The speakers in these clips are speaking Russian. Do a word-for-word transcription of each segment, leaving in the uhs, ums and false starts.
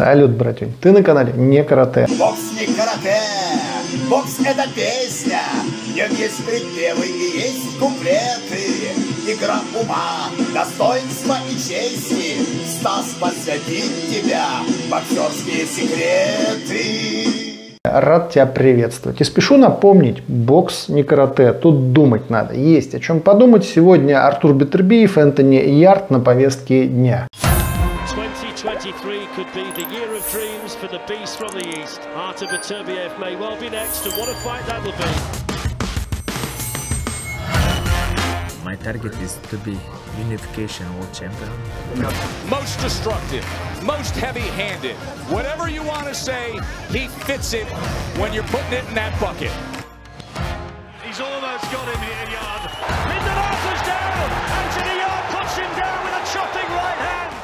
Салют, братюнь, ты на канале Некарате. Бокс не карате, бокс это песня, в нем есть припевы и есть куплеты. Игра ума, достоинства и чести, Стас посвятит тебя, боксерские секреты. Рад тебя приветствовать. И спешу напомнить, бокс не карате, тут думать надо, есть о чем подумать. Сегодня Артур Бетербиев, Энтони Ярд на повестке дня. My target is to be unification world champion. Most destructive, most heavy-handed. Whatever you want to say, he fits it when you're putting it in that bucket. He's almost got him here, Yard. Minderhoff down. Anthony Yard puts him down with a chopping right hand.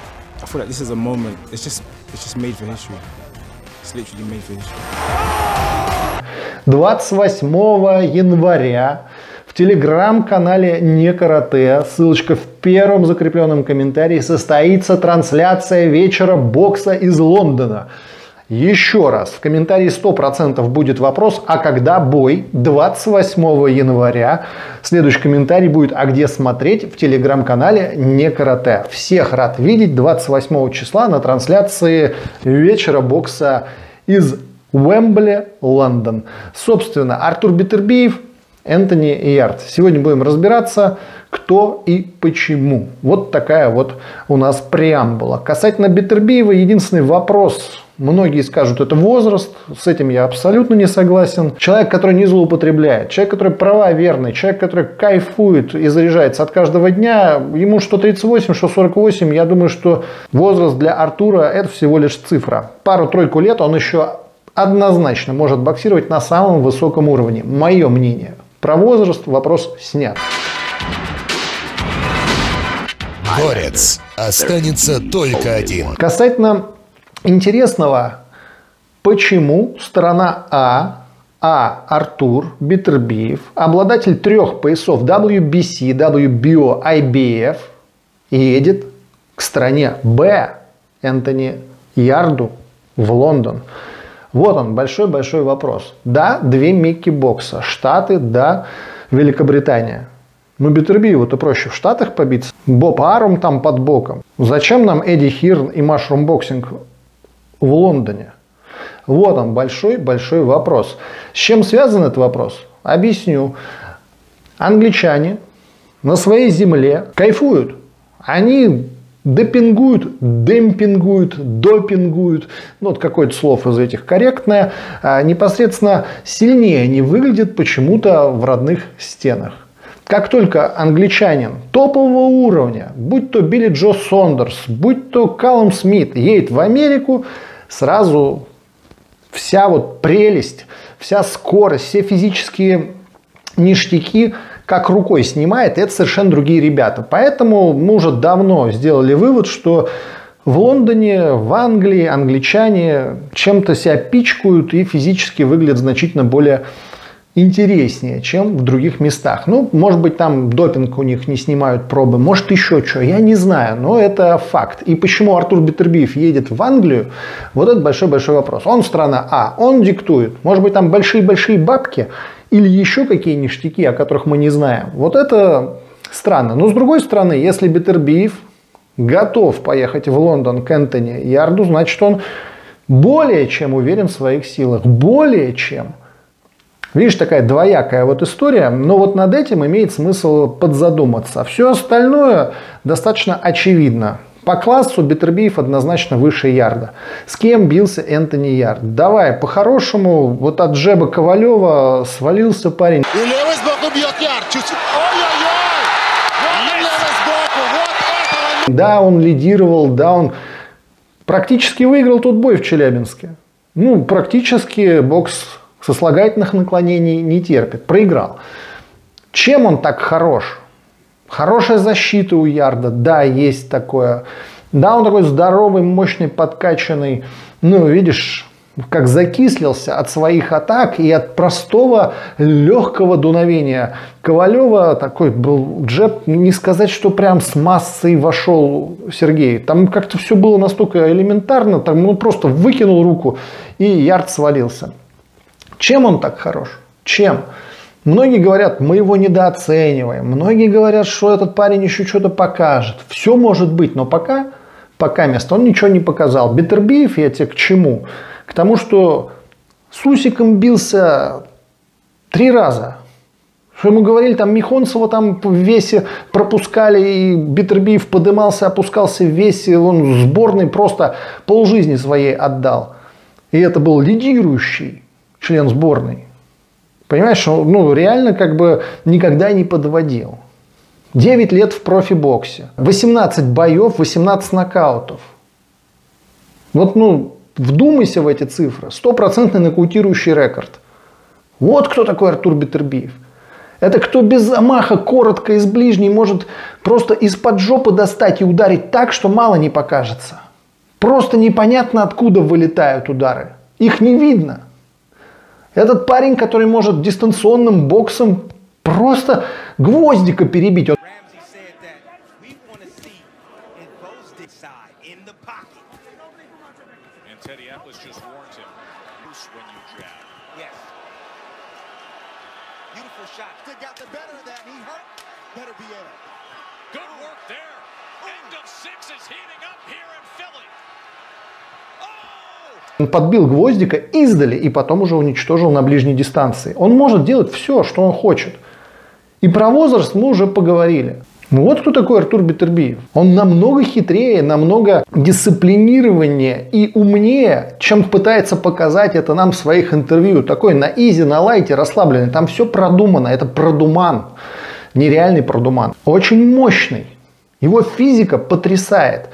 I feel like this is a moment. It's just, it's just made for history. It's literally made for history. двадцать восьмого января. В телеграм-канале Некарате, ссылочка в первом закрепленном комментарии, состоится трансляция вечера бокса из Лондона. Еще раз, в комментарии сто процентов будет вопрос, а когда бой? двадцать восьмого января. Следующий комментарий будет, а где смотреть? В телеграм-канале Некарате. Всех рад видеть двадцать восьмого числа на трансляции вечера бокса из Уэмбли, Лондон. Собственно, Артур Бетербиев, Энтони Ярд. Сегодня будем разбираться, кто и почему. Вот такая вот у нас преамбула. Касательно Бетербиева, единственный вопрос. Многие скажут, это возраст. С этим я абсолютно не согласен. Человек, который не злоупотребляет, человек, который правоверный, человек, который кайфует и заряжается от каждого дня, ему что тридцать восемь, что сорок восемь. Я думаю, что возраст для Артура это всего лишь цифра. Пару-тройку лет он еще однозначно может боксировать на самом высоком уровне. Мое мнение. Про возраст вопрос снят. Борец останется только один. Касательно интересного, почему сторона А, А Артур Бетербиев, обладатель трех поясов дабл ю би си, дабл ю би о, ай би эф, едет к стороне Б, Энтони Ярду, в Лондон. Вот он, большой-большой вопрос. Да, две мекки бокса. Штаты, да, Великобритания. Ну, Бетербиеву-то проще в Штатах побиться. Боб Аарум там под боком. Зачем нам Эдди Хирн и машрум-боксинг в Лондоне? Вот он, большой-большой вопрос. С чем связан этот вопрос? Объясню. Англичане на своей земле кайфуют. Они... Депингуют, демпингуют, допингуют. Ну, вот какое-то слово из этих корректное. А непосредственно сильнее они выглядят почему-то в родных стенах. Как только англичанин топового уровня, будь то Билли Джо Сондерс, будь то Каллум Смит, едет в Америку, сразу вся вот прелесть, вся скорость, все физические ништяки как рукой снимает, это совершенно другие ребята. Поэтому мы уже давно сделали вывод, что в Лондоне, в Англии англичане чем-то себя пичкают и физически выглядят значительно более интереснее, чем в других местах. Ну, может быть, там допинг у них не снимают пробы, может еще что, я не знаю, но это факт. И почему Артур Бетербиев едет в Англию, вот это большой-большой вопрос. Он страна А, он диктует, может быть, там большие-большие бабки, или еще какие ништяки, о которых мы не знаем. Вот это странно. Но с другой стороны, если Бетербиев готов поехать в Лондон к Энтони Ярду, значит он более чем уверен в своих силах. Более чем. Видишь, такая двоякая вот история. Но вот над этим имеет смысл подзадуматься. Все остальное достаточно очевидно. По классу Бетербиев однозначно выше Ярда. С кем бился Энтони Ярд? Давай, по-хорошему, вот от джеба Ковалева свалился парень. И левый сбоку бьет Ярд. Ой-ой-ой! Вот это... Да, он лидировал, да, он практически выиграл тот бой в Челябинске. Ну, практически бокс сослагательных наклонений не терпит. Проиграл. Чем он так хорош? Хорошая защита у Ярда, да, есть такое. Да, он такой здоровый, мощный, подкачанный. Ну, видишь, как закислился от своих атак и от простого легкого дуновения Ковалева. Такой был джеб, не сказать, что прям с массой вошел Сергей. Там как-то все было настолько элементарно, там он просто выкинул руку, и Ярд свалился. Чем он так хорош? Чем? Многие говорят, мы его недооцениваем. Многие говорят, что этот парень еще что-то покажет. Все может быть, но пока, пока место он ничего не показал. Бетербиев, я тебе к чему? К тому, что с Усиком бился три раза. Что ему говорили, там Михонцева там в весе пропускали, и Бетербиев подымался, опускался в весе. Он сборной просто полжизни своей отдал. И это был лидирующий член сборной. Понимаешь, ну реально как бы никогда не подводил. девять лет в профи-боксе. восемнадцать боев, восемнадцать нокаутов. Вот, ну, вдумайся в эти цифры. Стопроцентный нокаутирующий рекорд. Вот кто такой Артур Бетербиев. Это кто без замаха, коротко, из ближней, может просто из-под жопы достать и ударить так, что мало не покажется. Просто непонятно, откуда вылетают удары. Их не видно. Этот парень, который может дистанционным боксом просто гвоздика перебить. Он... Он подбил гвоздика издали и потом уже уничтожил на ближней дистанции. Он может делать все, что он хочет. И про возраст мы уже поговорили. Ну вот кто такой Артур Бетербиев. Он намного хитрее, намного дисциплинированнее и умнее, чем пытается показать это нам в своих интервью. Такой на изи, на лайте, расслабленный. Там все продумано. Это продуман. Нереальный продуман. Очень мощный. Его физика потрясает.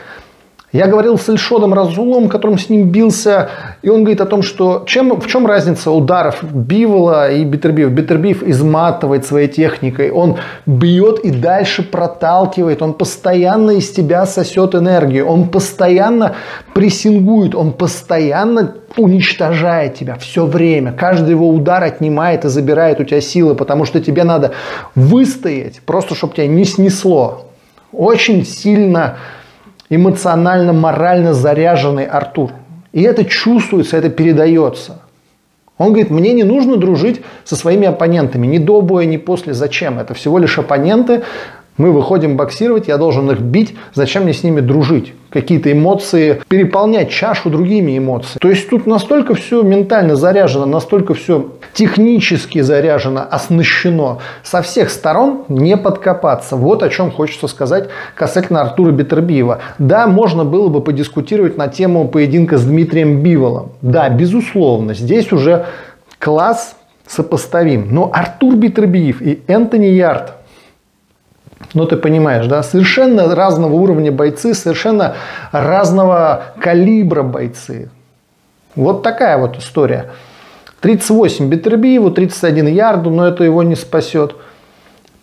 Я говорил с Эльшодом Разулом, которым с ним бился, и он говорит о том, что чем, в чем разница ударов Бивола и Бетербиев. Бетербиев изматывает своей техникой, он бьет и дальше проталкивает, он постоянно из тебя сосет энергию, он постоянно прессингует, он постоянно уничтожает тебя все время. Каждый его удар отнимает и забирает у тебя силы, потому что тебе надо выстоять, просто чтобы тебя не снесло. Очень сильно... эмоционально, морально заряженный Артур. И это чувствуется, это передается. Он говорит, мне не нужно дружить со своими оппонентами. Ни до боя, ни после. Зачем? Это всего лишь оппоненты. Мы выходим боксировать, я должен их бить. Зачем мне с ними дружить? Какие-то эмоции, переполнять чашу другими эмоциями. То есть тут настолько все ментально заряжено, настолько все технически заряжено, оснащено. Со всех сторон не подкопаться. Вот о чем хочется сказать касательно Артура Бетербиева. Да, можно было бы подискутировать на тему поединка с Дмитрием Биволом. Да, безусловно, здесь уже класс сопоставим. Но Артур Бетербиев и Энтони Ярд, ну ты понимаешь, да, совершенно разного уровня бойцы, совершенно разного калибра бойцы. Вот такая вот история. тридцать восемь Бетербиеву, тридцать один Ярду, но это его не спасет.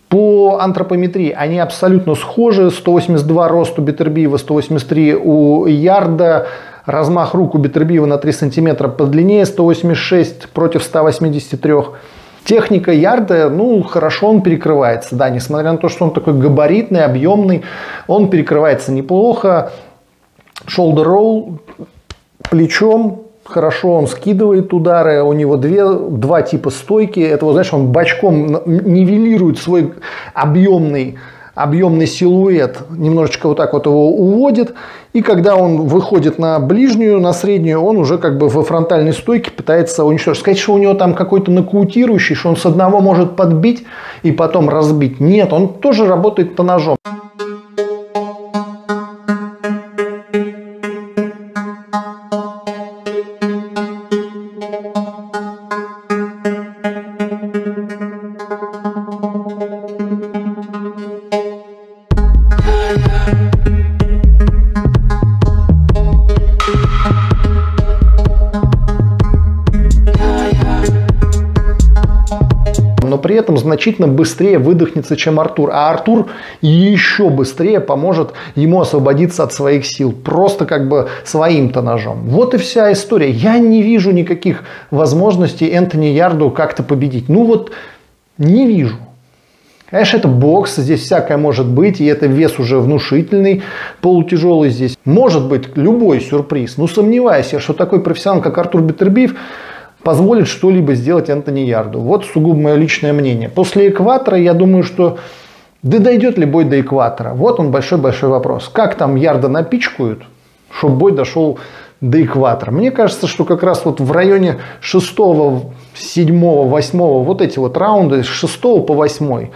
По антропометрии они абсолютно схожи. сто восемьдесят два рост у Бетербиева, сто восемьдесят три у Ярда. Размах рук у Бетербиева на три сантиметра подлиннее, сто восемьдесят шесть против ста восьмидесяти трёх. Техника Ярда, ну, хорошо он перекрывается, да, несмотря на то, что он такой габаритный, объемный, он перекрывается неплохо. Shoulder roll плечом, хорошо он скидывает удары, у него две, два типа стойки. Это, вот, знаешь, он бочком нивелирует свой объемный, объемный силуэт, немножечко вот так вот его уводит. И когда он выходит на ближнюю, на среднюю, он уже как бы во фронтальной стойке пытается уничтожить. Сказать, что у него там какой-то нокаутирующий, что он с одного может подбить и потом разбить. Нет, он тоже работает-то ножом. но при этом значительно быстрее выдохнется, чем Артур. А Артур еще быстрее поможет ему освободиться от своих сил. Просто как бы своим-то ножом. Вот и вся история. Я не вижу никаких возможностей Энтони Ярду как-то победить. Ну вот не вижу. Конечно, это бокс, здесь всякое может быть, и это вес уже внушительный, полутяжелый здесь. Может быть любой сюрприз, но сомневаюсь я, что такой профессионал, как Артур Бетербиев, позволит что-либо сделать Энтони Ярду. Вот сугубо мое личное мнение. После экватора, я думаю, что да дойдет ли бой до экватора? Вот он большой-большой вопрос. Как там Ярда напичкают, чтобы бой дошел до экватора? Мне кажется, что как раз вот в районе шестого, седьмого, восьмого, вот эти вот раунды с шестого по восьмой,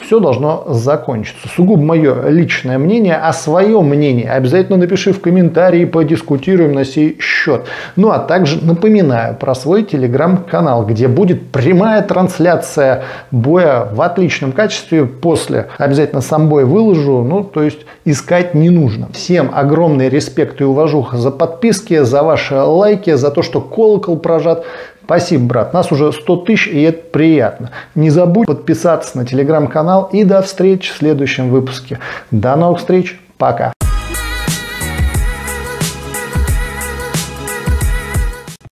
все должно закончиться. Сугубо мое личное мнение, а свое мнение обязательно напиши в комментарии, подискутируем на сей счет. Ну а также напоминаю про свой телеграм-канал, где будет прямая трансляция боя в отличном качестве после. Обязательно сам бой выложу, ну то есть искать не нужно. Всем огромный респект и уважуха за подписки, за ваши лайки, за то, что колокол прожат. Спасибо, брат. Нас уже сто тысяч, и это приятно. Не забудь подписаться на телеграм-канал. И до встречи в следующем выпуске. До новых встреч. Пока.